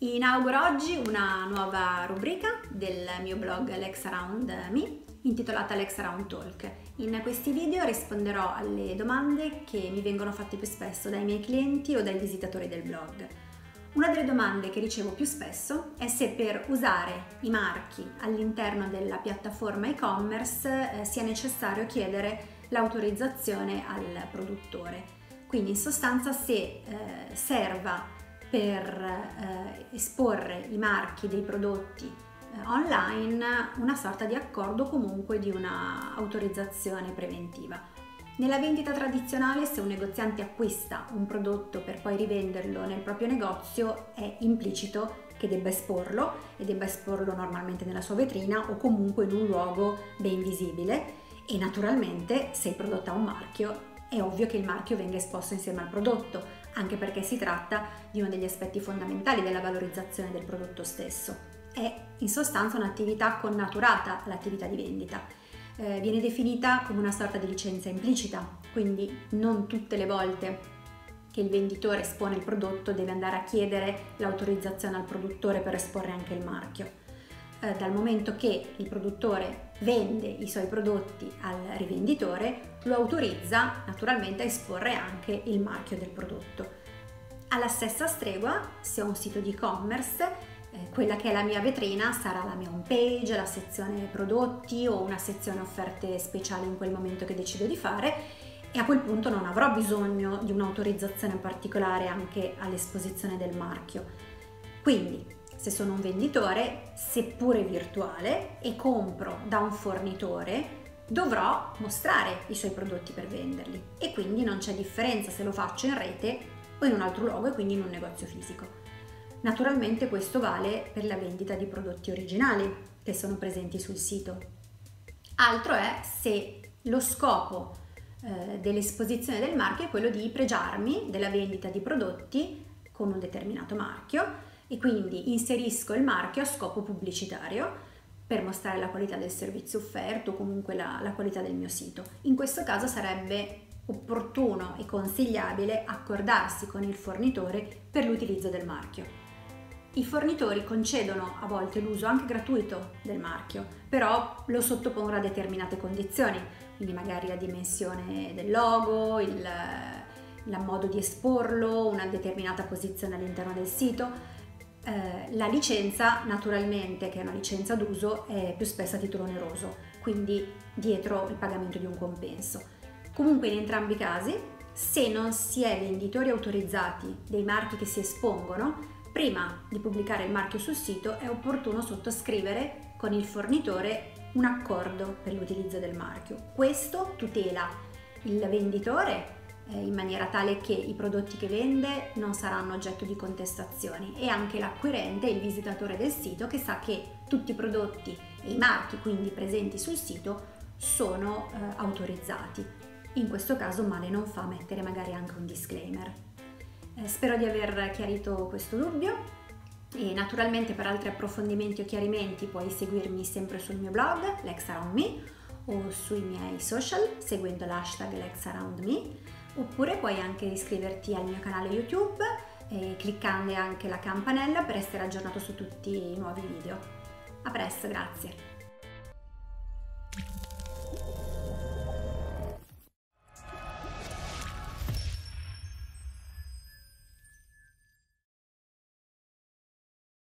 Inauguro oggi una nuova rubrica del mio blog LexAroundMe intitolata LexAroundTalk. In questi video risponderò alle domande che mi vengono fatte più spesso dai miei clienti o dai visitatori del blog. Una delle domande che ricevo più spesso è se per usare i marchi all'interno della piattaforma e-commerce sia necessario chiedere l'autorizzazione al produttore. Quindi in sostanza se serva per esporre i marchi dei prodotti online una sorta di accordo, comunque di una autorizzazione preventiva. Nella vendita tradizionale, se un negoziante acquista un prodotto per poi rivenderlo nel proprio negozio, è implicito che debba esporlo e debba esporlo normalmente nella sua vetrina o comunque in un luogo ben visibile, e naturalmente se il prodotto ha un marchio è ovvio che il marchio venga esposto insieme al prodotto, anche perché si tratta di uno degli aspetti fondamentali della valorizzazione del prodotto stesso. È in sostanza un'attività connaturata all'attività di vendita. Viene definita come una sorta di licenza implicita, quindi non tutte le volte che il venditore espone il prodotto deve andare a chiedere l'autorizzazione al produttore per esporre anche il marchio. Dal momento che il produttore vende i suoi prodotti al rivenditore, lo autorizza naturalmente a esporre anche il marchio del prodotto. Alla stessa stregua, se ho un sito di e-commerce, quella che è la mia vetrina sarà la mia home page, la sezione prodotti o una sezione offerte speciali in quel momento che decido di fare, e a quel punto non avrò bisogno di un'autorizzazione particolare anche all'esposizione del marchio. Quindi, se sono un venditore, seppure virtuale, e compro da un fornitore, dovrò mostrare i suoi prodotti per venderli, e quindi non c'è differenza se lo faccio in rete o in un altro luogo, e quindi in un negozio fisico. Naturalmente questo vale per la vendita di prodotti originali che sono presenti sul sito. Altro è se lo scopo dell'esposizione del marchio è quello di pregiarmi della vendita di prodotti con un determinato marchio, e quindi inserisco il marchio a scopo pubblicitario per mostrare la qualità del servizio offerto o comunque la qualità del mio sito. In questo caso sarebbe opportuno e consigliabile accordarsi con il fornitore per l'utilizzo del marchio. I fornitori concedono a volte l'uso anche gratuito del marchio, però lo sottopongono a determinate condizioni, quindi magari la dimensione del logo, il modo di esporlo, una determinata posizione all'interno del sito. La licenza, naturalmente, che è una licenza d'uso, è più spesso a titolo oneroso, quindi dietro il pagamento di un compenso. Comunque, in entrambi i casi, se non si è venditori autorizzati dei marchi che si espongono, prima di pubblicare il marchio sul sito è opportuno sottoscrivere con il fornitore un accordo per l'utilizzo del marchio. Questo tutela il venditore in maniera tale che i prodotti che vende non saranno oggetto di contestazioni, e anche l'acquirente, il visitatore del sito, che sa che tutti i prodotti e i marchi quindi presenti sul sito sono autorizzati. In questo caso male non fa mettere magari anche un disclaimer. Spero di aver chiarito questo dubbio, e naturalmente per altri approfondimenti o chiarimenti puoi seguirmi sempre sul mio blog LexAroundMe o sui miei social seguendo l'hashtag LexAroundMe. Oppure puoi anche iscriverti al mio canale YouTube cliccando anche la campanella per essere aggiornato su tutti i nuovi video. A presto, grazie!